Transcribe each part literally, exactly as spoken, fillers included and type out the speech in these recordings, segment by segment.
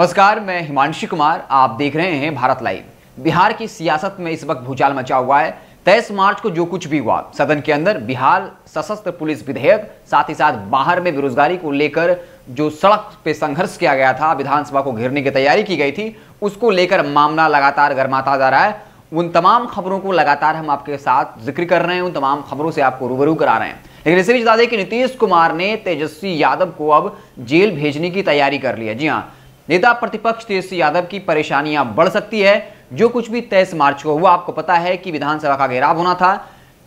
नमस्कार, मैं हिमांशु कुमार, आप देख रहे हैं भारत लाइव। बिहार की सियासत में इस वक्त भूचाल मचा हुआ है। तेईस मार्च को जो कुछ भी हुआ, सदन के अंदर बिहार सशस्त्र पुलिस विधेयक, साथ ही साथ बाहर में बेरोजगारी को लेकर जो सड़क पे संघर्ष किया गया था, विधानसभा को घेरने की तैयारी की गई थी, उसको लेकर मामला लगातार गर्माता जा रहा है। उन तमाम खबरों को लगातार हम आपके साथ जिक्र कर रहे हैं, उन तमाम खबरों से आपको रूबरू करा रहे हैं। लेकिन इसी बीच बता दें कि नीतीश कुमार ने तेजस्वी यादव को अब जेल भेजने की तैयारी कर ली है। जी हाँ, नेता प्रतिपक्ष तेजस्वी यादव की परेशानियां बढ़ सकती है। जो कुछ भी तेईस मार्च को हुआ, आपको पता है कि विधानसभा का घेराव होना था।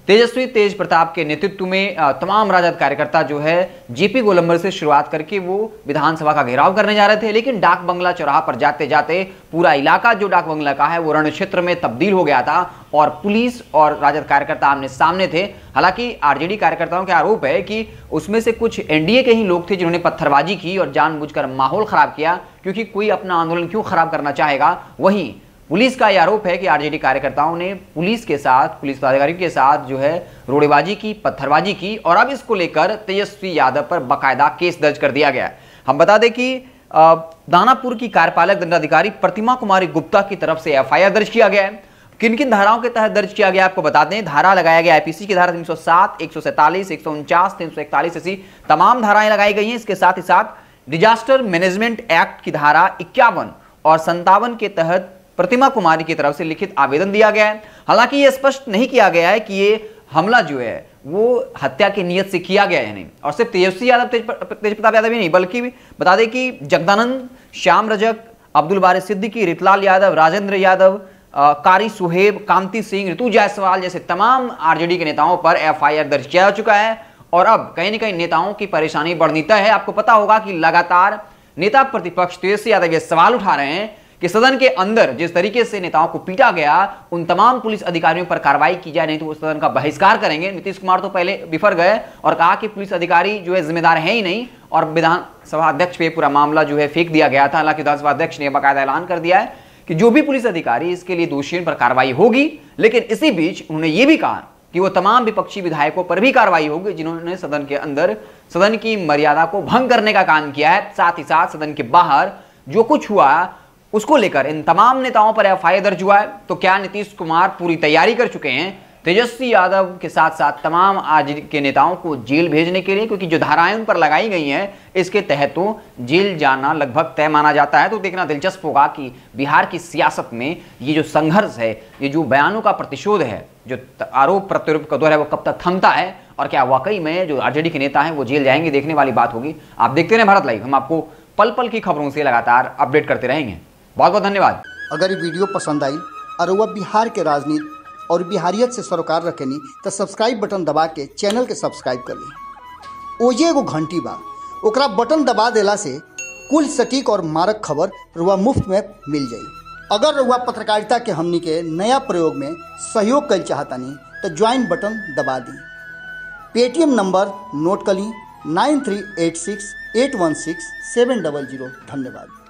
तेजस्वी तेज प्रताप के नेतृत्व में तमाम राजद कार्यकर्ता जो है जेपी गोलंबर से शुरुआत करके वो विधानसभा का घेराव करने जा रहे थे, लेकिन डाक बंगला चौराहा पर जाते जाते पूरा इलाका जो डाक बंगला का है वो रण क्षेत्र में तब्दील हो गया था और पुलिस और राजद कार्यकर्ता आमने सामने थे। हालांकि आरजेडी कार्यकर्ताओं के आरोप है कि उसमें से कुछ एनडीए के ही लोग थे जिन्होंने पत्थरबाजी की और जानबूझकर माहौल खराब किया, क्योंकि कोई अपना आंदोलन क्यों खराब करना चाहेगा। वहीं पुलिस का यह आरोप है कि आरजेडी कार्यकर्ताओं ने पुलिस के साथ, पुलिस पदाधिकारियों के साथ जो है रोड़ेबाजी की, पत्थरबाजी की, और अब इसको लेकर तेजस्वी यादव पर बाकायदा केस दर्ज कर दिया गया है। हम बता दें कि दानापुर की कार्यपालक दंडाधिकारी प्रतिमा कुमारी गुप्ता की तरफ से एफ आई आर दर्ज किया गया है। किन किन धाराओं के तहत दर्ज किया गया आपको बता दें, धारा लगाया गया आईपीसी की धारा तीन सौ सात, एक सौ सैंतालीस, एक सौ उनचास, तीन सौ इकतालीस, ऐसी तमाम धाराएं लगाई गई हैं। इसके साथ ही साथ डिजास्टर मैनेजमेंट एक्ट की धारा इक्यावन और संतावन के तहत प्रतिमा कुमारी की तरफ से लिखित आवेदन दिया गया है। हालांकि यह स्पष्ट नहीं किया गया है कि ये हमला जो है वो हत्या की नीयत से किया गया है नहीं, और सिर्फ तेजस्वी यादव, तेज प्रताप यादव ही नहीं, बल्कि बता दें कि जगदानंद श्याम, रजक अब्दुल बारि सिद्दीकी, रित लाल यादव, राजेंद्र यादव, कारी सुहेब, कांति सिंह, ऋतु जायसवाल जैसे तमाम आरजेडी के नेताओं पर एफ आई आर दर्ज किया जा चुका है। और अब कहीं ना कहीं नेताओं की परेशानी बढ़नी तय है। आपको पता होगा कि लगातार नेता प्रतिपक्ष तेजस्वी यादव ये सवाल उठा रहे हैं कि सदन के अंदर जिस तरीके से नेताओं को पीटा गया, उन तमाम पुलिस अधिकारियों पर कार्रवाई की जाए, नहीं तो उस सदन का बहिष्कार करेंगे। नीतीश कुमार तो पहले बिफर गए और कहा कि पुलिस अधिकारी जो है जिम्मेदार है ही नहीं, और विधानसभा अध्यक्ष पे पूरा मामला जो है फेंक दिया गया था। हालांकि विधानसभा अध्यक्ष ने बाकायदा ऐलान कर दिया है कि जो भी पुलिस अधिकारी इसके लिए दोषियों पर कार्रवाई होगी। लेकिन इसी बीच उन्होंने ये भी कहा कि वो तमाम विपक्षी विधायकों पर भी कार्रवाई होगी जिन्होंने सदन के अंदर सदन की मर्यादा को भंग करने का काम किया है। साथ ही साथ सदन के बाहर जो कुछ हुआ उसको लेकर इन तमाम नेताओं पर एफ आई आर दर्ज हुआ है। तो क्या नीतीश कुमार पूरी तैयारी कर चुके हैं तेजस्वी यादव के साथ साथ तमाम आरजेडी के नेताओं को जेल भेजने के लिए? क्योंकि जो धाराएं उन पर लगाई गई हैं इसके तहत तो जेल जाना लगभग तय माना जाता है। तो देखना दिलचस्प होगा कि बिहार की सियासत में ये जो संघर्ष है, ये जो बयानों का प्रतिशोध है, जो आरोप प्रत्यारोप का दौर है, वो कब तक थमता है और क्या वाकई में जो आरजेडी के नेता हैं वो जेल जाएंगे। देखने वाली बात होगी। आप देखते रहें भारत लाइव, हम आपको पल पल की खबरों से लगातार अपडेट करते रहेंगे। बहुत बहुत धन्यवाद। अगर ये वीडियो पसंद आई और वह बिहार के राजनीति और बिहारियत से सरोकार रखेनी तो सब्सक्राइब बटन दबा के चैनल के सब्सक्राइब कर ली। ओजे एगो घंटी बा, ओकरा बटन दबा देला से कुल सटीक और मारक खबर रुआ मुफ्त में मिल जाई। अगर रुआ पत्रकारिता के हमनी के नया प्रयोग में सहयोग कर चाहतनी तो ज्वाइन बटन दबा दी। पेटीएम नंबर नोट कर ली, nine three eight six eight one six seven double zero. धन्यवाद।